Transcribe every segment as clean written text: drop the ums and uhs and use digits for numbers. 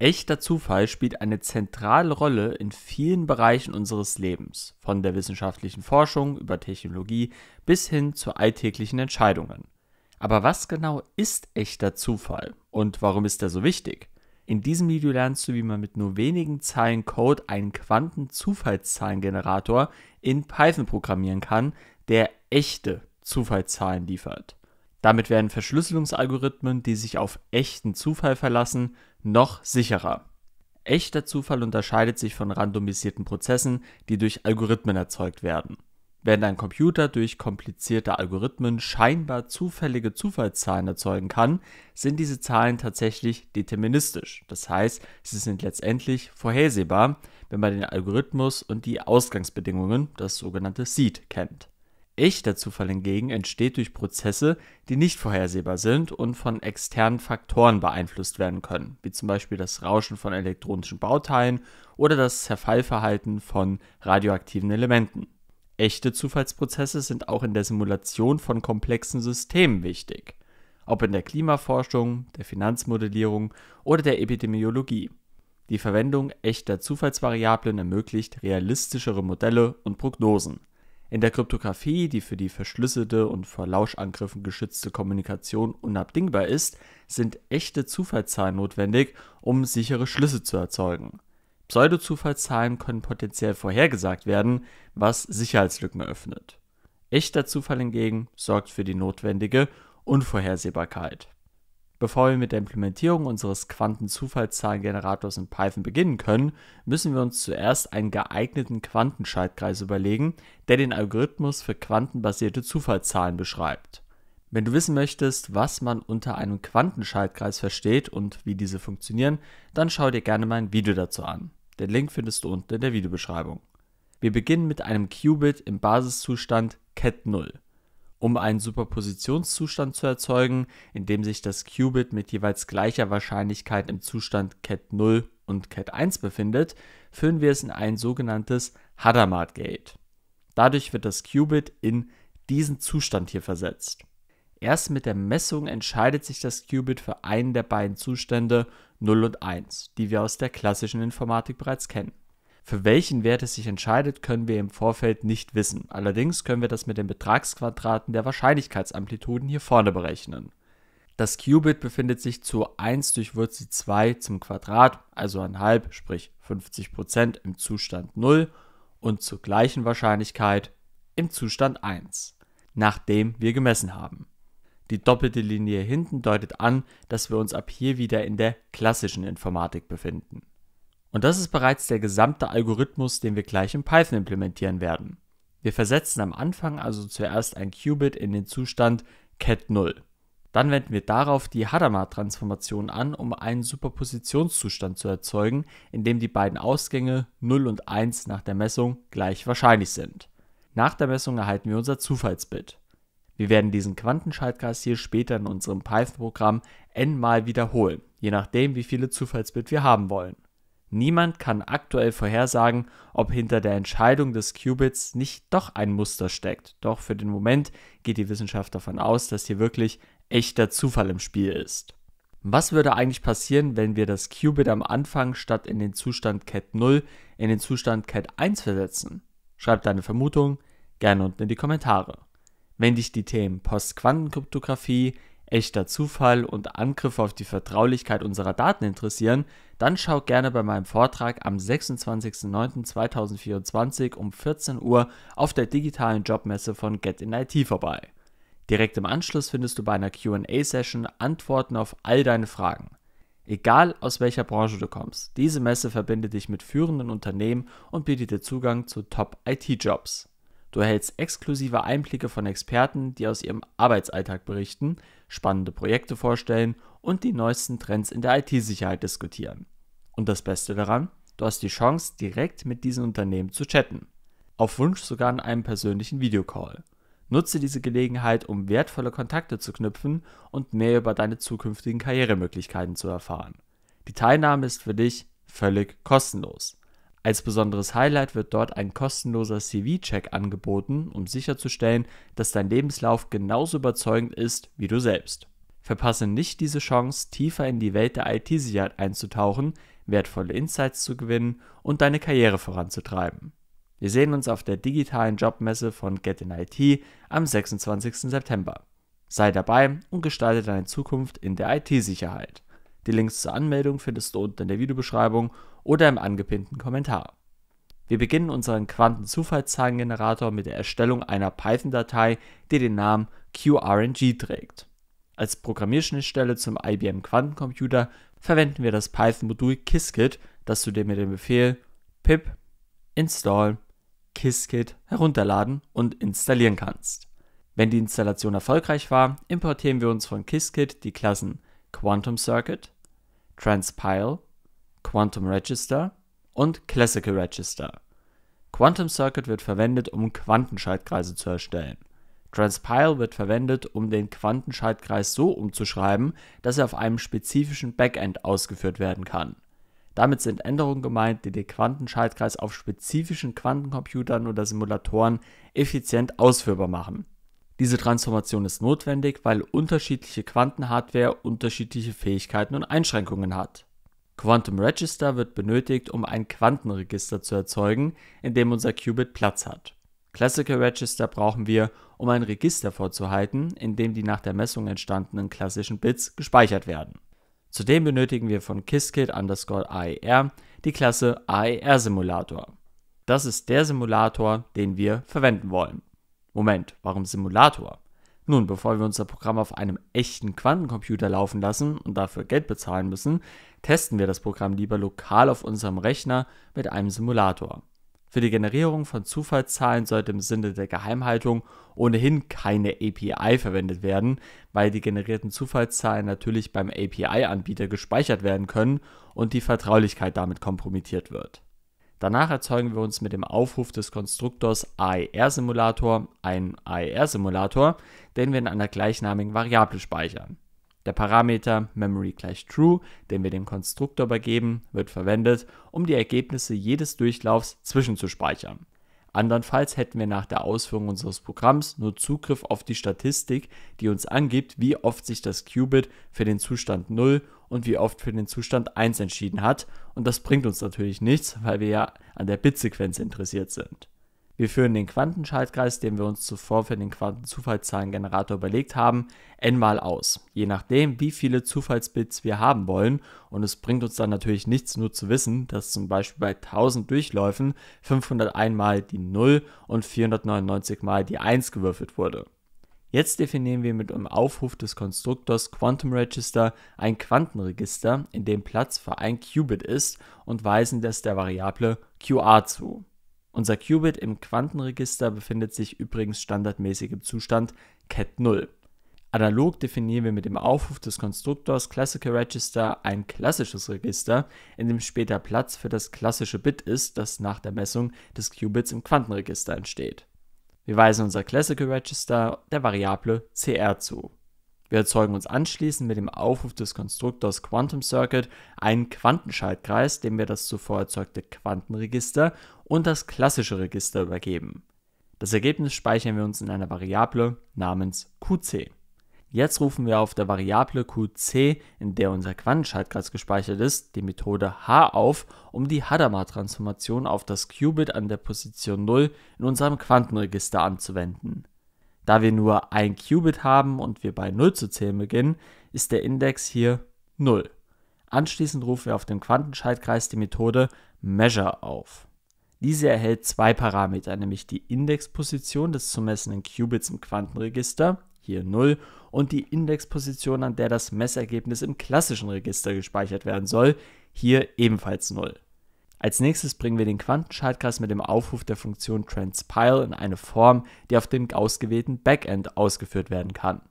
Echter Zufall spielt eine zentrale Rolle in vielen Bereichen unseres Lebens, von der wissenschaftlichen Forschung über Technologie bis hin zu alltäglichen Entscheidungen. Aber was genau ist echter Zufall und warum ist er so wichtig? In diesem Video lernst du, wie man mit nur wenigen Zeilen Code einen Quanten-Zufallszahlengenerator in Python programmieren kann, der echte Zufallszahlen liefert. Damit werden Verschlüsselungsalgorithmen, die sich auf echten Zufall verlassen, noch sicherer. Echter Zufall unterscheidet sich von randomisierten Prozessen, die durch Algorithmen erzeugt werden. Während ein Computer durch komplizierte Algorithmen scheinbar zufällige Zufallszahlen erzeugen kann, sind diese Zahlen tatsächlich deterministisch. Das heißt, sie sind letztendlich vorhersehbar, wenn man den Algorithmus und die Ausgangsbedingungen, das sogenannte Seed, kennt. Echter Zufall hingegen entsteht durch Prozesse, die nicht vorhersehbar sind und von externen Faktoren beeinflusst werden können, wie zum Beispiel das Rauschen von elektronischen Bauteilen oder das Zerfallverhalten von radioaktiven Elementen. Echte Zufallsprozesse sind auch in der Simulation von komplexen Systemen wichtig, ob in der Klimaforschung, der Finanzmodellierung oder der Epidemiologie. Die Verwendung echter Zufallsvariablen ermöglicht realistischere Modelle und Prognosen. In der Kryptographie, die für die verschlüsselte und vor Lauschangriffen geschützte Kommunikation unabdingbar ist, sind echte Zufallszahlen notwendig, um sichere Schlüsse zu erzeugen. Pseudozufallszahlen können potenziell vorhergesagt werden, was Sicherheitslücken öffnet. Echter Zufall hingegen sorgt für die notwendige Unvorhersehbarkeit. Bevor wir mit der Implementierung unseres Quanten-Zufallszahlengenerators in Python beginnen können, müssen wir uns zuerst einen geeigneten Quantenschaltkreis überlegen, der den Algorithmus für quantenbasierte Zufallszahlen beschreibt. Wenn du wissen möchtest, was man unter einem Quantenschaltkreis versteht und wie diese funktionieren, dann schau dir gerne mein Video dazu an. Den Link findest du unten in der Videobeschreibung. Wir beginnen mit einem Qubit im Basiszustand Cat 0. Um einen Superpositionszustand zu erzeugen, in dem sich das Qubit mit jeweils gleicher Wahrscheinlichkeit im Zustand Cat 0 und Cat 1 befindet, führen wir es in ein sogenanntes Hadamard-Gate. Dadurch wird das Qubit in diesen Zustand hier versetzt. Erst mit der Messung entscheidet sich das Qubit für einen der beiden Zustände 0 und 1, die wir aus der klassischen Informatik bereits kennen. Für welchen Wert es sich entscheidet, können wir im Vorfeld nicht wissen. Allerdings können wir das mit den Betragsquadraten der Wahrscheinlichkeitsamplituden hier vorne berechnen. Das Qubit befindet sich zu 1 durch Wurzel 2 zum Quadrat, also 1/2, sprich 50% im Zustand 0 und zur gleichen Wahrscheinlichkeit im Zustand 1, nachdem wir gemessen haben. Die doppelte Linie hinten deutet an, dass wir uns ab hier wieder in der klassischen Informatik befinden. Und das ist bereits der gesamte Algorithmus, den wir gleich in Python implementieren werden. Wir versetzen am Anfang also zuerst ein Qubit in den Zustand Cat 0. Dann wenden wir darauf die Hadamard-Transformation an, um einen Superpositionszustand zu erzeugen, in dem die beiden Ausgänge 0 und 1 nach der Messung gleich wahrscheinlich sind. Nach der Messung erhalten wir unser Zufallsbit. Wir werden diesen Quantenschaltkreis hier später in unserem Python-Programm n-mal wiederholen, je nachdem wie viele Zufallsbit wir haben wollen. Niemand kann aktuell vorhersagen, ob hinter der Entscheidung des Qubits nicht doch ein Muster steckt. Doch für den Moment geht die Wissenschaft davon aus, dass hier wirklich echter Zufall im Spiel ist. Was würde eigentlich passieren, wenn wir das Qubit am Anfang statt in den Zustand Cat 0 in den Zustand Cat 1 versetzen? Schreib deine Vermutung gerne unten in die Kommentare. Wenn dich die Themen Postquantenkryptographie, echter Zufall und Angriffe auf die Vertraulichkeit unserer Daten interessieren, dann schau gerne bei meinem Vortrag am 26.09.2024 um 14 Uhr auf der digitalen Jobmesse von Get in IT vorbei. Direkt im Anschluss findest du bei einer Q&A-Session Antworten auf all deine Fragen. Egal aus welcher Branche du kommst, diese Messe verbindet dich mit führenden Unternehmen und bietet dir Zugang zu Top-IT-Jobs. Du erhältst exklusive Einblicke von Experten, die aus ihrem Arbeitsalltag berichten, spannende Projekte vorstellen und die neuesten Trends in der IT-Sicherheit diskutieren. Und das Beste daran, du hast die Chance, direkt mit diesen Unternehmen zu chatten. Auf Wunsch sogar in einem persönlichen Videocall. Nutze diese Gelegenheit, um wertvolle Kontakte zu knüpfen und mehr über deine zukünftigen Karrieremöglichkeiten zu erfahren. Die Teilnahme ist für dich völlig kostenlos. Als besonderes Highlight wird dort ein kostenloser CV-Check angeboten, um sicherzustellen, dass dein Lebenslauf genauso überzeugend ist wie du selbst. Verpasse nicht diese Chance, tiefer in die Welt der IT-Sicherheit einzutauchen, wertvolle Insights zu gewinnen und deine Karriere voranzutreiben. Wir sehen uns auf der digitalen Jobmesse von Get in IT am 26. September. Sei dabei und gestalte deine Zukunft in der IT-Sicherheit. Die Links zur Anmeldung findest du unten in der Videobeschreibung oder im angepinnten Kommentar. Wir beginnen unseren Quantenzufallszahlengenerator mit der Erstellung einer Python-Datei, die den Namen QRNG trägt. Als Programmierschnittstelle zum IBM Quantencomputer verwenden wir das Python-Modul Qiskit, das du dir mit dem Befehl pip install Qiskit herunterladen und installieren kannst. Wenn die Installation erfolgreich war, importieren wir uns von Qiskit die Klassen Quantum Circuit, Transpile, Quantum Register und Classical Register. Quantum Circuit wird verwendet, um Quantenschaltkreise zu erstellen. Transpile wird verwendet, um den Quantenschaltkreis so umzuschreiben, dass er auf einem spezifischen Backend ausgeführt werden kann. Damit sind Änderungen gemeint, die den Quantenschaltkreis auf spezifischen Quantencomputern oder Simulatoren effizient ausführbar machen. Diese Transformation ist notwendig, weil unterschiedliche Quantenhardware unterschiedliche Fähigkeiten und Einschränkungen hat. Quantum Register wird benötigt, um ein Quantenregister zu erzeugen, in dem unser Qubit Platz hat. Classical Register brauchen wir, um ein Register vorzuhalten, in dem die nach der Messung entstandenen klassischen Bits gespeichert werden. Zudem benötigen wir von Qiskit_AER die Klasse AER Simulator. Das ist der Simulator, den wir verwenden wollen. Moment, warum Simulator? Nun, bevor wir unser Programm auf einem echten Quantencomputer laufen lassen und dafür Geld bezahlen müssen, testen wir das Programm lieber lokal auf unserem Rechner mit einem Simulator. Für die Generierung von Zufallszahlen sollte im Sinne der Geheimhaltung ohnehin keine API verwendet werden, weil die generierten Zufallszahlen natürlich beim API-Anbieter gespeichert werden können und die Vertraulichkeit damit kompromittiert wird. Danach erzeugen wir uns mit dem Aufruf des Konstruktors AER-Simulator einen AER-Simulator, den wir in einer gleichnamigen Variable speichern. Der Parameter memory = true, den wir dem Konstruktor übergeben, wird verwendet, um die Ergebnisse jedes Durchlaufs zwischenzuspeichern. Andernfalls hätten wir nach der Ausführung unseres Programms nur Zugriff auf die Statistik, die uns angibt, wie oft sich das Qubit für den Zustand 0 und wie oft für den Zustand 1 entschieden hat, und das bringt uns natürlich nichts, weil wir ja an der Bitsequenz interessiert sind. Wir führen den Quantenschaltkreis, den wir uns zuvor für den Quantenzufallszahlengenerator überlegt haben, n mal aus, je nachdem, wie viele Zufallsbits wir haben wollen, und es bringt uns dann natürlich nichts, nur zu wissen, dass zum Beispiel bei 1000 Durchläufen 501 mal die 0 und 499 mal die 1 gewürfelt wurde. Jetzt definieren wir mit dem Aufruf des Konstruktors Quantum Register ein Quantenregister, in dem Platz für ein Qubit ist, und weisen das der Variable QR zu. Unser Qubit im Quantenregister befindet sich übrigens standardmäßig im Zustand Cat 0. Analog definieren wir mit dem Aufruf des Konstruktors Classical Register ein klassisches Register, in dem später Platz für das klassische Bit ist, das nach der Messung des Qubits im Quantenregister entsteht. Wir weisen unser Classical Register der Variable CR zu. Wir erzeugen uns anschließend mit dem Aufruf des Konstruktors Quantum Circuit einen Quantenschaltkreis, dem wir das zuvor erzeugte Quantenregister und das klassische Register übergeben. Das Ergebnis speichern wir uns in einer Variable namens QC. Jetzt rufen wir auf der Variable QC, in der unser Quantenschaltkreis gespeichert ist, die Methode H auf, um die Hadamard-Transformation auf das Qubit an der Position 0 in unserem Quantenregister anzuwenden. Da wir nur ein Qubit haben und wir bei 0 zu zählen beginnen, ist der Index hier 0. Anschließend rufen wir auf dem Quantenschaltkreis die Methode Measure auf. Diese erhält zwei Parameter, nämlich die Indexposition des zu messenden Qubits im Quantenregister, hier 0, und die Indexposition, an der das Messergebnis im klassischen Register gespeichert werden soll, hier ebenfalls 0. Als nächstes bringen wir den Quantenschaltkreis mit dem Aufruf der Funktion Transpile in eine Form, die auf dem ausgewählten Backend ausgeführt werden kann.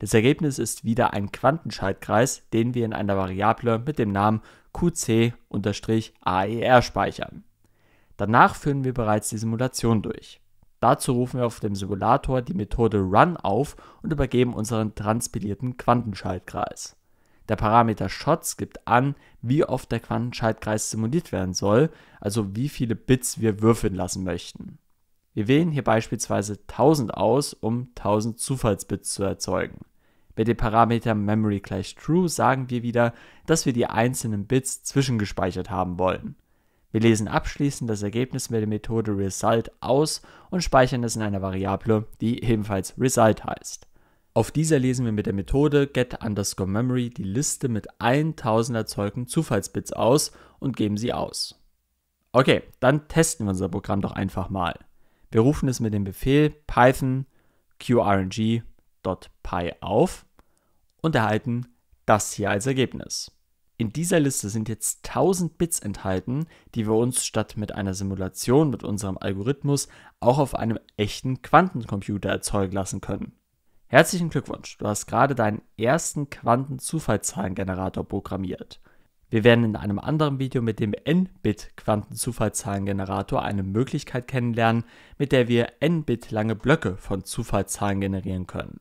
Das Ergebnis ist wieder ein Quantenschaltkreis, den wir in einer Variable mit dem Namen QC_AER speichern. Danach führen wir bereits die Simulation durch. Dazu rufen wir auf dem Simulator die Methode Run auf und übergeben unseren transpilierten Quantenschaltkreis. Der Parameter Shots gibt an, wie oft der Quantenschaltkreis simuliert werden soll, also wie viele Bits wir würfeln lassen möchten. Wir wählen hier beispielsweise 1000 aus, um 1000 Zufallsbits zu erzeugen. Mit dem Parameter Memory gleich True sagen wir wieder, dass wir die einzelnen Bits zwischengespeichert haben wollen. Wir lesen abschließend das Ergebnis mit der Methode Result aus und speichern es in einer Variable, die ebenfalls Result heißt. Auf dieser lesen wir mit der Methode Get_Memory die Liste mit 1000 erzeugten Zufallsbits aus und geben sie aus. Okay, dann testen wir unser Programm doch einfach mal. Wir rufen es mit dem Befehl Python QRNG.py auf und erhalten das hier als Ergebnis. In dieser Liste sind jetzt 1000 Bits enthalten, die wir uns statt mit einer Simulation mit unserem Algorithmus auch auf einem echten Quantencomputer erzeugen lassen können. Herzlichen Glückwunsch, du hast gerade deinen ersten Quantenzufallszahlengenerator programmiert. Wir werden in einem anderen Video mit dem N-Bit-Quantenzufallszahlengenerator eine Möglichkeit kennenlernen, mit der wir N-Bit lange Blöcke von Zufallszahlen generieren können.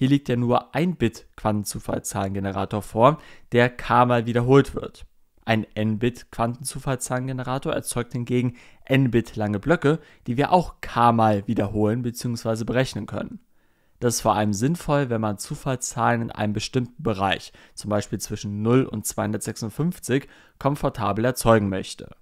Hier liegt ja nur ein Bit Quantenzufallszahlengenerator vor, der k-mal wiederholt wird. Ein n-Bit Quantenzufallszahlengenerator erzeugt hingegen n-Bit lange Blöcke, die wir auch k-mal wiederholen bzw. berechnen können. Das ist vor allem sinnvoll, wenn man Zufallszahlen in einem bestimmten Bereich, zum Beispiel zwischen 0 und 256, komfortabel erzeugen möchte.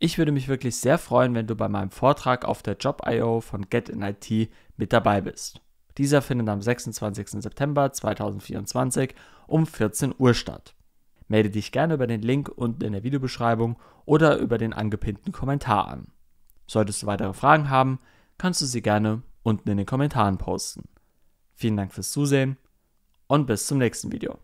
Ich würde mich wirklich sehr freuen, wenn du bei meinem Vortrag auf der Job I/O von Get in IT mit dabei bist. Dieser findet am 26. September 2024 um 14 Uhr statt. Melde dich gerne über den Link unten in der Videobeschreibung oder über den angepinnten Kommentar an. Solltest du weitere Fragen haben, kannst du sie gerne unten in den Kommentaren posten. Vielen Dank fürs Zusehen und bis zum nächsten Video.